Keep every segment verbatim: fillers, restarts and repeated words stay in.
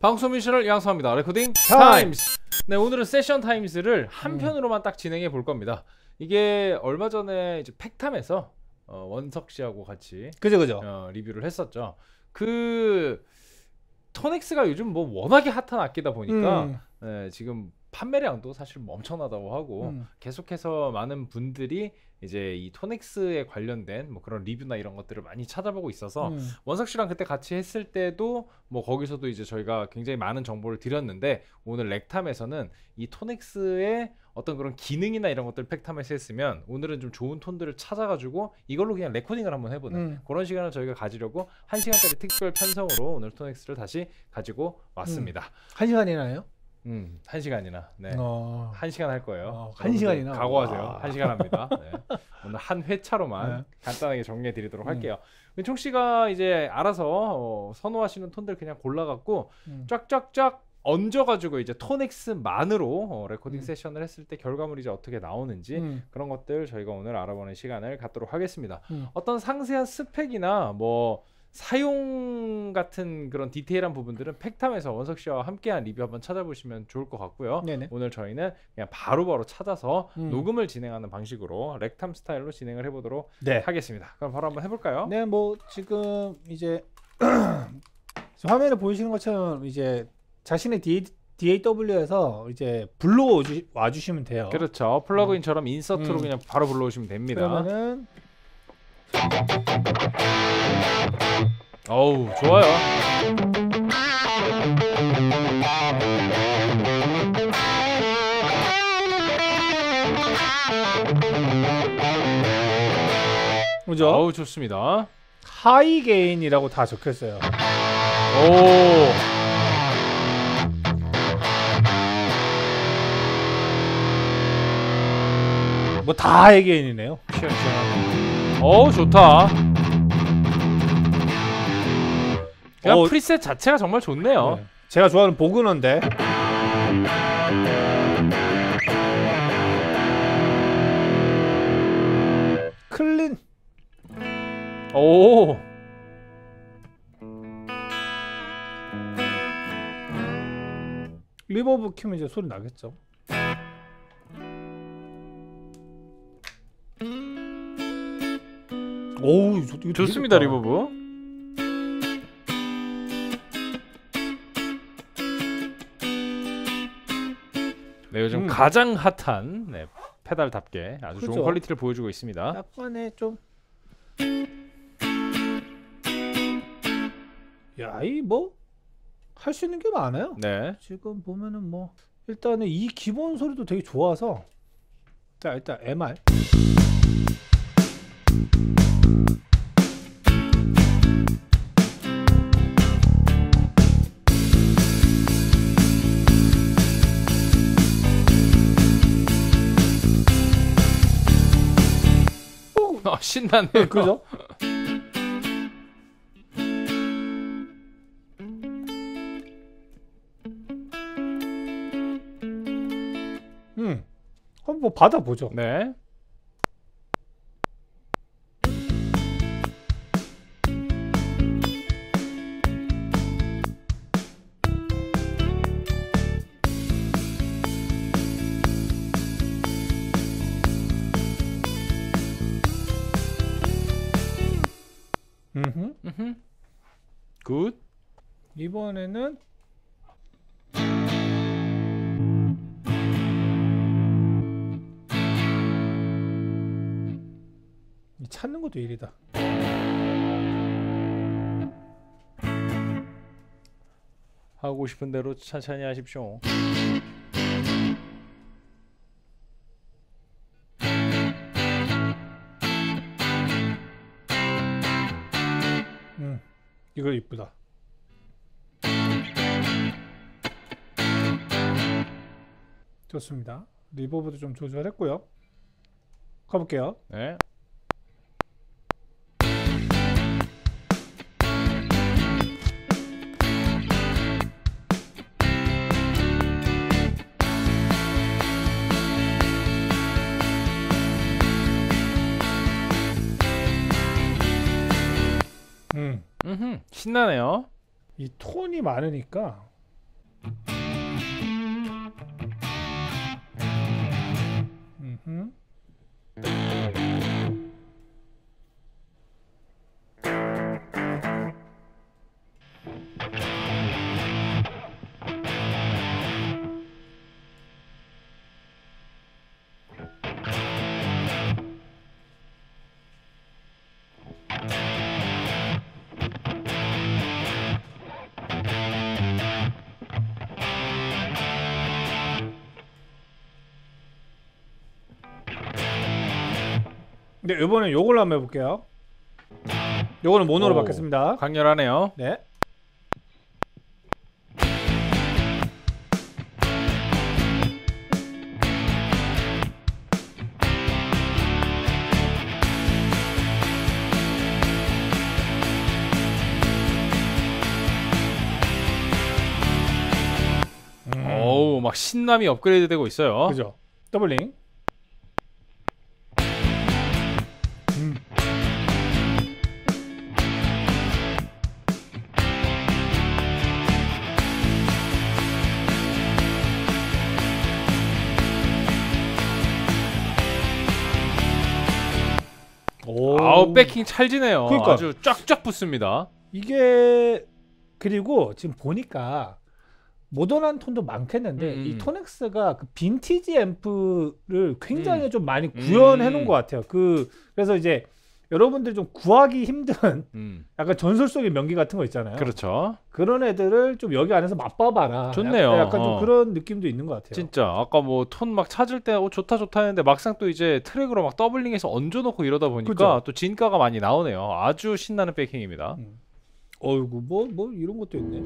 방송 미션을 양성합니다. 레코딩 타임스! 네, 오늘은 세션 타임스를 한 편으로만 딱 진행해 볼 겁니다. 이게 얼마 전에 이제 팩탐에서 어, 원석 씨하고 같이 그죠 그죠 어, 리뷰를 했었죠. 그 토넥스가 요즘 뭐 워낙에 핫한 악기다 보니까 음. 네, 지금 판매량도 사실 엄청나다고 하고 음. 계속해서 많은 분들이 이제 이 토넥스에 관련된 뭐 그런 리뷰나 이런 것들을 많이 찾아보고 있어서 음. 원석 씨랑 그때 같이 했을 때도 뭐 거기서도 이제 저희가 굉장히 많은 정보를 드렸는데, 오늘 렉탐에서는 이 토넥스의 어떤 그런 기능이나 이런 것들 팩탐에서 했으면 오늘은 좀 좋은 톤들을 찾아가지고 이걸로 그냥 레코딩을 한번 해보는 음. 그런 시간을 저희가 가지려고 한 시간짜리 특별 편성으로 오늘 토넥스를 다시 가지고 왔습니다. 음. 한 시간이나요? 음, 한 시간이나. 네. 어... 한 시간 할 거예요. 어, 한 시간이나. 각오하세요. 와... 한 시간 합니다. 네. 오늘 한 회차로만 네. 간단하게 정리해 드리도록 음. 할게요. 은총 씨가 이제 알아서 어, 선호하시는 톤들 그냥 골라갖고 음. 쫙쫙쫙 얹어가지고 이제 토넥스만으로 어, 레코딩 음. 세션을 했을 때 결과물이 이제 어떻게 나오는지 음. 그런 것들 저희가 오늘 알아보는 시간을 갖도록 하겠습니다. 음. 어떤 상세한 스펙이나 뭐 사용 같은 그런 디테일한 부분들은 팩탐에서 원석 씨와 함께한 리뷰 한번 찾아보시면 좋을 것 같고요. 네네. 오늘 저희는 그냥 바로바로 찾아서 음. 녹음을 진행하는 방식으로 렉탐 스타일로 진행을 해보도록 네. 하겠습니다. 그럼 바로 한번 해볼까요? 네, 뭐 지금 이제 화면에 보이시는 것처럼 이제 자신의 디 에이 더블유에서 이제 불러와 주시면 돼요. 그렇죠. 플러그인처럼 음. 인서트로 음. 그냥 바로 불러오시면 됩니다. 그러면은 어우 좋아요. 그죠? 어우 좋습니다. 하이 게인이라고 다 적혔어요. 오. 뭐 다 하이 게인이네요. 시원시원하네. 어우 좋다. 그냥 어, 프리셋 자체가 정말 좋네요. 네. 제가 좋아하는 보그너인데 클린. 오. 리버브 키면 이제 소리 나겠죠. 오, 좋습니다. 리버브. 네, 요즘 음. 가장 핫한 네, 페달답게 아주 그렇죠. 좋은 퀄리티를 보여주고 있습니다. 약간의 좀 야, 이 뭐 할 수 있는 게 많아요. 네. 지금 보면은 뭐 일단은 이 기본 소리도 되게 좋아서 자, 일단 엠 알 신나네요. 그죠? 음, 한번 받아보죠. 네. 굿. 이번에는 찾는 것도 일이다. 하고 싶은 대로 천천히 하십시오. 이거 이쁘다. 좋습니다. 리버브도 좀 조절했고요. 가볼게요. 네. 신나네요. 이 톤이 많으니까 Mm-hmm. 네, 이번엔 요걸로 한번 해볼게요. 요거는 모노로 바뀌었습니다. 강렬하네요. 네. 음. 어우, 막 신남이 업그레이드 되고 있어요. 그죠? 더블링. 아우, 백킹 찰지네요. 그러니까. 아주 쫙쫙 붙습니다. 이게 그리고 지금 보니까 모던한 톤도 많겠는데 음. 이 토넥스가 그 빈티지 앰프를 굉장히 음. 좀 많이 구현해 놓은 음. 것 같아요. 그 그래서 이제 여러분들 좀 구하기 힘든 음. 약간 전설 속의 명기 같은 거 있잖아요. 그렇죠. 그런 애들을 좀 여기 안에서 맛봐봐라. 좋네요. 약간 어. 좀 그런 느낌도 있는 것 같아요. 진짜 아까 뭐 톤 막 찾을 때 어, 좋다 좋다 했는데 막상 또 이제 트랙으로 막 더블링해서 얹어놓고 이러다 보니까 그쵸? 또 진가가 많이 나오네요. 아주 신나는 백킹입니다. 음. 어이구 뭐, 뭐 이런 것도 있네.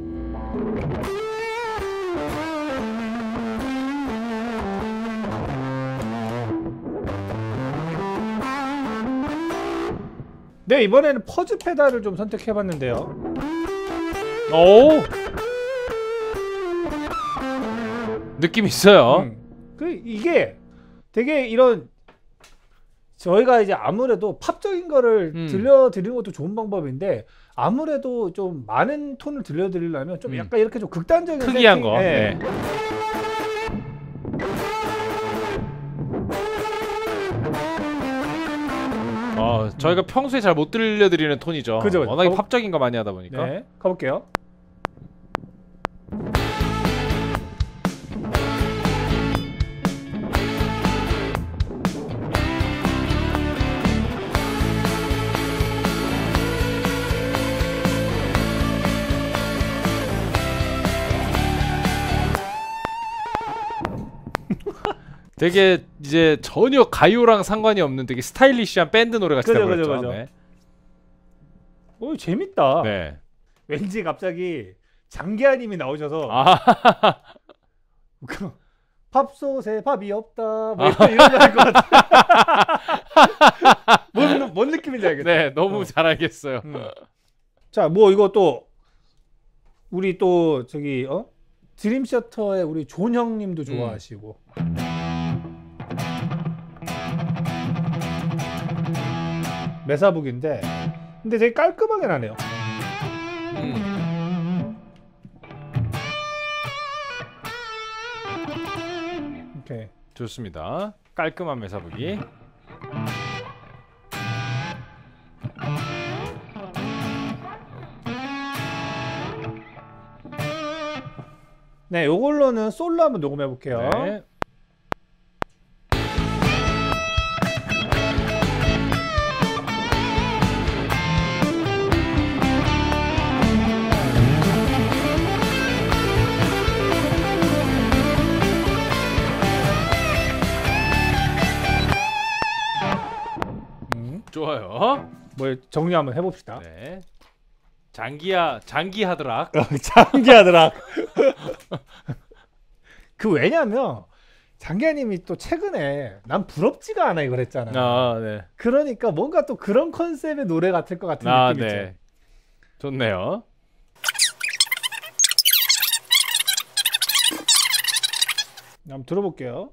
네, 이번에는 퍼즈 페달을 좀 선택해봤는데요. 오, 느낌 있어요. 음. 그 이게 되게 이런 저희가 이제 아무래도 팝적인 거를 음. 들려드리는 것도 좋은 방법인데 아무래도 좀 많은 톤을 들려드리려면 좀 음. 약간 이렇게 좀 극단적인 특이한 거. 네. 네. 어, 저희가 음. 평소에 잘 못 들려드리는 톤이죠. 그죠, 그죠. 워낙에 어, 팝적인 거 많이 하다 보니까. 네, 가볼게요. 되게 이제 전혀 가요랑 상관이 없는 되게 스타일리시한 밴드 노래 같이 들렸죠. 네. 오, 재밌다. 네. 왠지 갑자기 장기하님이 나오셔서 아. 팝솥에 밥이 없다. 뭐 이런, 아. 이런 거 할 것 같아. 뭔, 뭔 느낌인지 알겠다. 네, 너무 어. 잘 알겠어요. 음. 자, 뭐 이거 또 우리 또 저기 어? 드림 셔터의 우리 존 형님도 좋아하시고. 음. 메사 부기인데 근데 되게 깔끔하게 나네요. 음. 오케이, 좋습니다. 깔끔한 메사 부기. 네, 요걸로는 솔로 한번 녹음해 볼게요. 네. 좋아요. 뭐 정리 한번 해봅시다. 네. 장기야, 장기하드락. 장기하드락. 그 왜냐면 장기하님이 또 최근에 난 부럽지가 않아 이걸 했잖아. 아, 네. 그러니까 뭔가 또 그런 컨셉의 노래 같을 것 같은 아, 느낌이죠. 네. 좋네요. 한번 들어볼게요.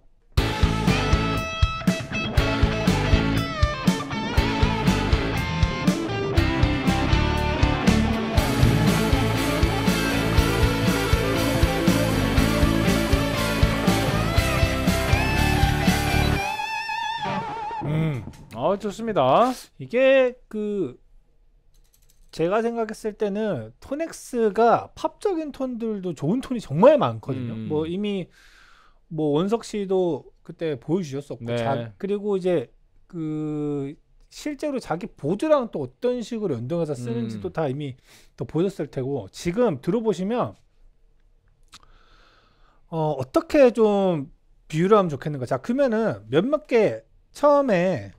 아, 좋습니다. 이게 그 제가 생각했을 때는 토넥스가 팝적인 톤들도 좋은 톤이 정말 많거든요. 음. 뭐 이미 뭐 원석 씨도 그때 보여주셨었고, 네. 자, 그리고 이제 그 실제로 자기 보드랑 또 어떤 식으로 연동해서 쓰는지도 음. 다 이미 또 보셨을 테고, 지금 들어보시면 어, 어떻게 좀 비유를 하면 좋겠는가. 자, 그러면은 몇몇 개 처음에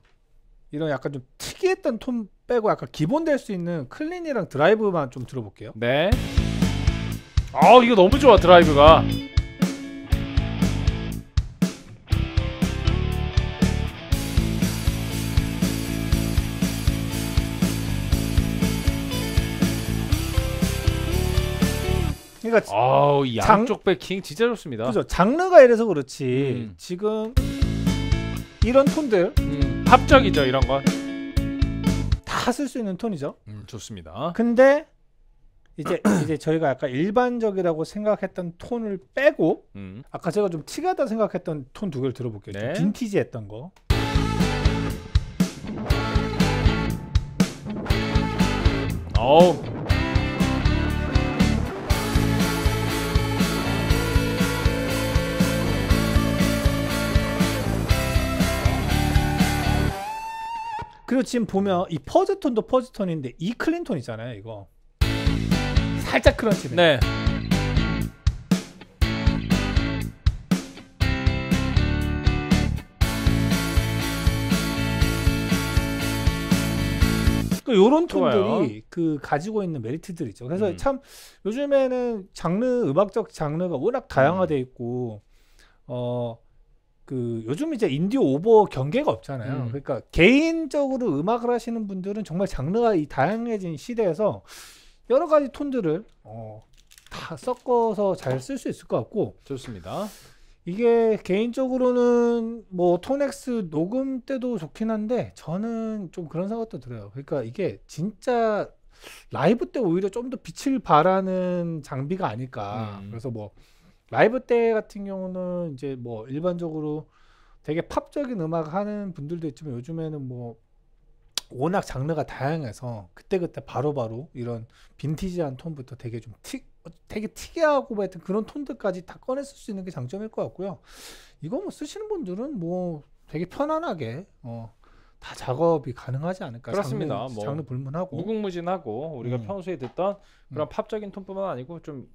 이런 약간 좀 특이했던 톤 빼고 약간 기본 될 수 있는 클린이랑 드라이브만 좀 들어볼게요. 네. 아, 이거 너무 좋아, 드라이브가. 그러니까 아우, 양쪽 백킹 진짜 좋습니다. 그죠? 장르가 이래서 그렇지. 음. 지금 이런 톤들, 음, 합적이죠, 이런 건 다 쓸 수 있는 톤이죠. 음, 좋습니다. 근데 이제 이제 저희가 약간 일반적이라고 생각했던 톤을 빼고, 음. 아까 제가 좀 특이하다 생각했던 톤 두 개를 들어볼게요. 네. 좀 빈티지했던 거. 어우. 그리고 지금 보면 이 퍼즈 톤도 퍼즈 톤인데 이 클린 톤 있잖아요, 이거 살짝 크런치네. 네. 그 요런 좋아요. 톤들이 그 가지고 있는 메리트들 있죠. 그래서 음. 참 요즘에는 장르, 음악적 장르가 워낙 다양화돼 있고, 어. 그 요즘 이제 인디 오버 경계가 없잖아요. 음. 그러니까 개인적으로 음악을 하시는 분들은 정말 장르가 이 다양해진 시대에서 여러 가지 톤들을 어, 다 섞어서 잘 쓸 수 있을 것 같고, 좋습니다. 이게 개인적으로는 뭐 토넥스 녹음 때도 좋긴 한데 저는 좀 그런 생각도 들어요. 그러니까 이게 진짜 라이브 때 오히려 좀 더 빛을 발하는 장비가 아닐까. 음. 그래서 뭐 라이브 때 같은 경우는 이제 뭐 일반적으로 되게 팝적인 음악 하는 분들도 있지만, 요즘에는 뭐 워낙 장르가 다양해서 그때그때 바로바로 이런 빈티지한 톤부터 되게 좀 틱, 되게 특이하고 뭐 하여튼 그런 톤들까지 다 꺼내 쓸 수 있는 게 장점일 것 같고요. 이거 뭐 쓰시는 분들은 뭐 되게 편안하게 어 다 작업이 가능하지 않을까. 그렇습니다. 장르, 뭐 장르 불문하고 무궁무진하고 우리가 음. 평소에 듣던 그런 음. 팝적인 톤뿐만 아니고 좀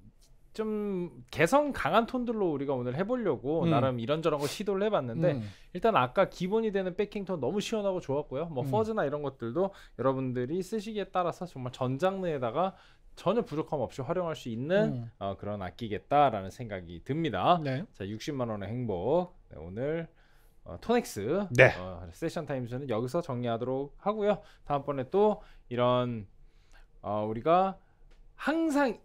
좀 개성 강한 톤들로 우리가 오늘 해보려고 음. 나름 이런저런 거 시도를 해봤는데, 음. 일단 아까 기본이 되는 백킹 톤 너무 시원하고 좋았고요. 뭐 음. 퍼즈나 이런 것들도 여러분들이 쓰시기에 따라서 정말 전 장르에다가 전혀 부족함 없이 활용할 수 있는 음. 어, 그런 악기겠다라는 생각이 듭니다. 네. 자, 육십만 원의 행복. 네, 오늘 어, 토넥스 네. 어, 세션 타임즈는 여기서 정리하도록 하고요. 다음번에 또 이런 어, 우리가 항상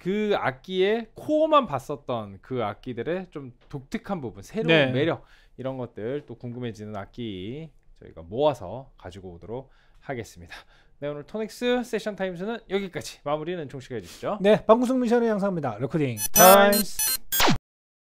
그 악기의 코어만 봤었던 그 악기들의 좀 독특한 부분, 새로운 네. 매력, 이런 것들 또 궁금해지는 악기 저희가 모아서 가지고 오도록 하겠습니다. 네, 오늘 토넥스 세션 타임스는 여기까지. 마무리는 종씨가 해주시죠. 네, 방구석 미션의 양상입니다. 레코딩 타임스.